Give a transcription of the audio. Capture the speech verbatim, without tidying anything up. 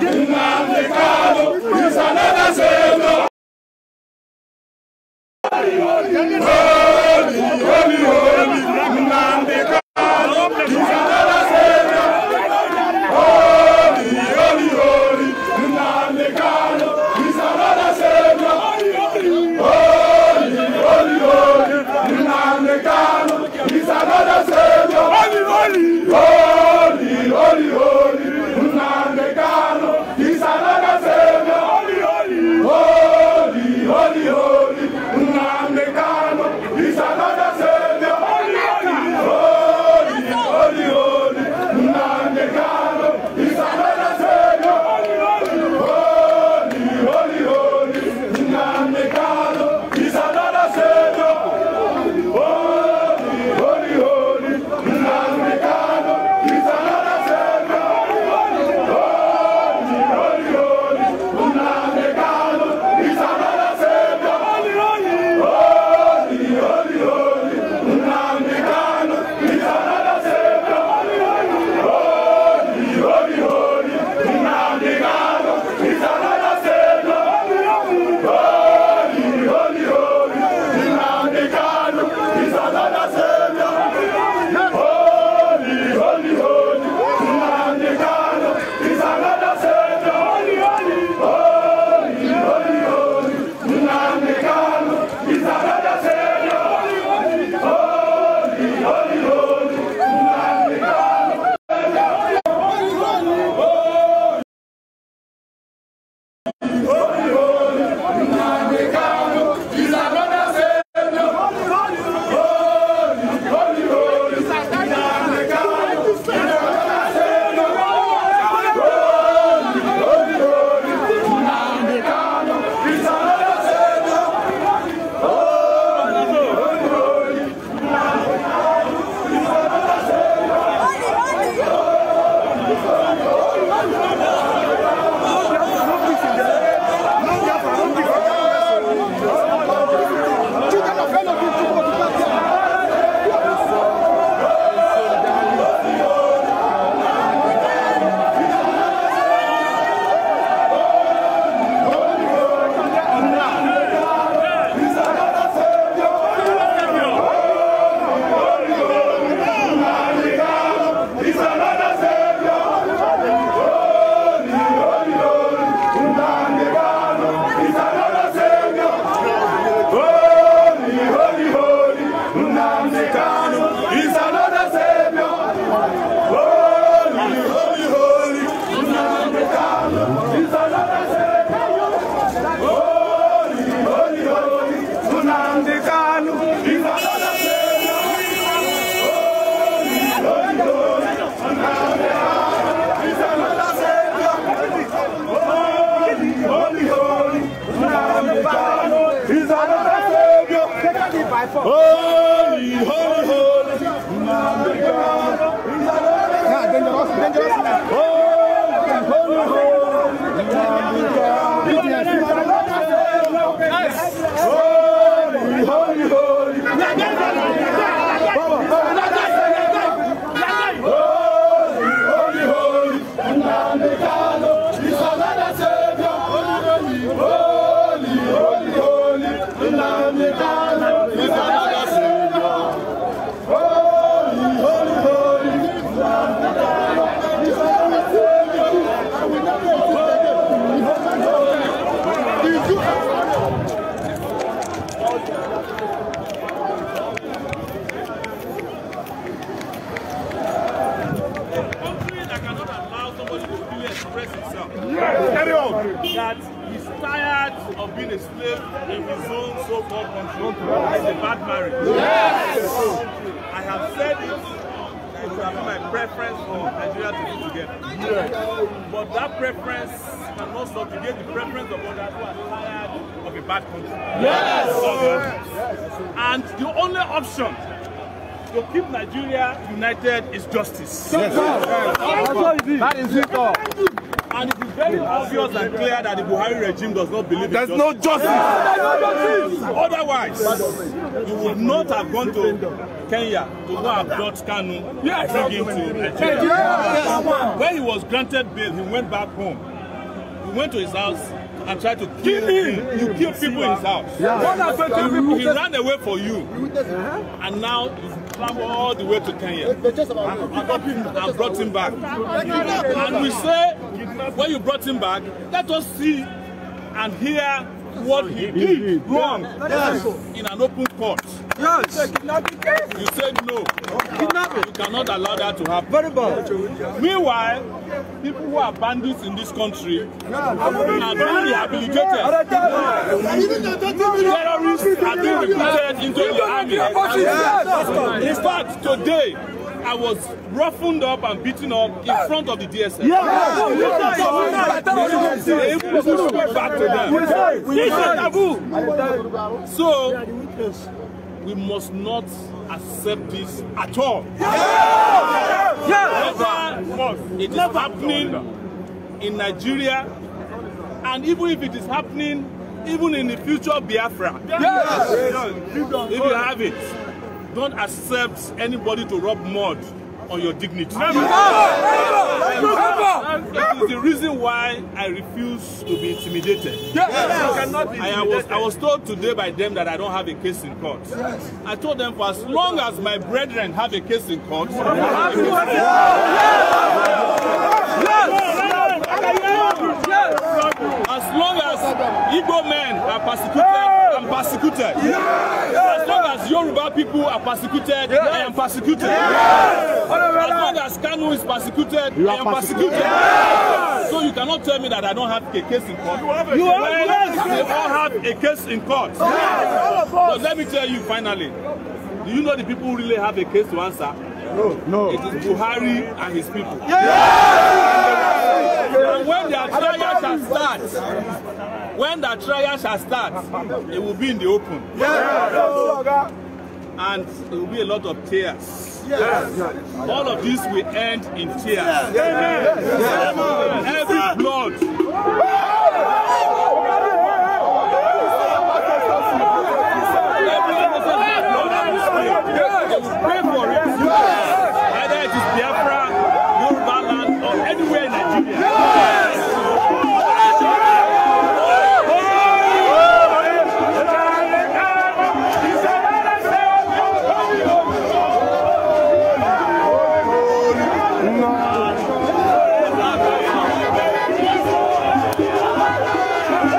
Nnamdi Kanu is another savior. Holy, holy, holy, holy. Nnamdi Kanu is another savior. Holy, holy, holy. Nnamdi Kanu is another savior. Holy, holy, holy. Nnamdi Kanu is another savior. Holy, holy, holy. Nnamdi Kanu is another savior. Holy, holy, holy. Nnamdi Kanu is another savior. Holy, holy, holy. Nnamdi Kanu is another savior. Holy, holy, holy. Nnamdi Kanu is another savior. Holy, holy, holy. Nnamdi Kanu is another savior. Holy, holy, holy. Nnamdi Kanu is another savior. Holy, holy, holy. Nnamdi Kanu is another savior. Holy, holy, holy. Nnamdi Kanu is another savior. Holy, holy, holy. Nnamdi Kanu is another savior. Holy, holy, holy. Nnamdi Kanu is another savior. Holy, holy, holy, holy. Nnamdi Kanu is another savior. Holy, holy, holy. Nnamdi Kanu is another savior. Holy, holy, holy. Nnamdi Kanu is another savior. Holy, holy, holy. Nnamdi Kanu is another savior. Holy, holy, holy. Nnamdi Kanu is another savior. Holy, holy, holy. Nnamdi Kanu is another savior. Holy, holy, holy. Nnamdi Kanu is another savior. Holy, holy, holy. Nnamdi Kanu is another savior. Holy, holy, holy. Nnamdi Kanu is another savior. Holy, holy, holy. Nnamdi Kanu is another savior. Holy, holy, Nnamdi Kanu is another savior. Holy, holy, holy. Nnamdi Kanu is another savior. Holy, holy, holy. Nnamdi Kanu is another savior. Holy, holy, holy. Nnamdi Kanu is another savior. Holy, holy, holy. Nnamdi Kanu is another savior. Holy, holy, holy. Nnamdi Kanu is another savior. Holy, holy, holy. Nnamdi Kanu is another savior. Holy, holy, holy. Nnamdi Kanu is another savior. Holy, holy, holy. Nnamdi Kanu is another savior. Holy, holy, holy. Nnamdi Kanu is another savior. control is a bad marriage. Yes! I have said it, that it would have been my preference for Nigeria to be together. Yes. But that preference cannot subjugate the preference of others who are tired of a bad country. Yes! Yes. And the only option to keep Nigeria united is justice. Yes. Yes. That is it all. And it is very obvious and clear that the Buhari regime does not believe in justice. There's no justice. Yes. Otherwise, you would not have gone to Kenya to go and abduct Kanu and bring him to Nigeria. Yes. When he was granted bail, he went back home. He went to his house and tried to kill him. You kill people in his house. Yeah. He ran away for you. And now he's traveled all the way to Kenya. And brought him back. And we say, when you brought him back, let us see and hear what he did wrong in an open court. Yes. You said no. You cannot allow that to happen. Meanwhile, people who are bandits in this country are being rehabilitated. Terrorists are being recruited into the army. In fact, today, I was roughened up and beaten up in front of the D S S. So we must not accept this at all. Yeah. Yeah. Whether it is happening in Nigeria, and even if it is happening, even in the future Biafra, yes. If you have it, don't accept anybody to rub mud on your dignity. Never, never, never. It is the reason why I refuse to be intimidated. Yes. Yes. I cannot be intimidated. I was, I was told today by them that I don't have a case in court. Yes. I told them, for as long as my brethren have a case in court, yes. I will have a case in court. Yes. Yes. As long as Igbo men are persecuted, persecuted. Yes. As long as Yoruba people are persecuted, yes. I am persecuted. Yes. As long as Kanu is persecuted, you I am persecuted. Persecuted. Yes. So you cannot tell me that I don't have a case in court. You have a, you have well, yes. They all have a case in court. Yes. Yes. But let me tell you finally, do you know the people who really have a case to answer? No. No. It is Buhari and his people. Yes. Yes. And when their trial shall start, when the trial shall start, it will be in the open. Yes. And there will be a lot of tears. Yes. All of this will end in tears. Yes. Yes. Yes. Every blood. Yes. They will pray for it. Yes. Either it is Biafra, Yoruba land, or anywhere in Nigeria. Yes. Thank you.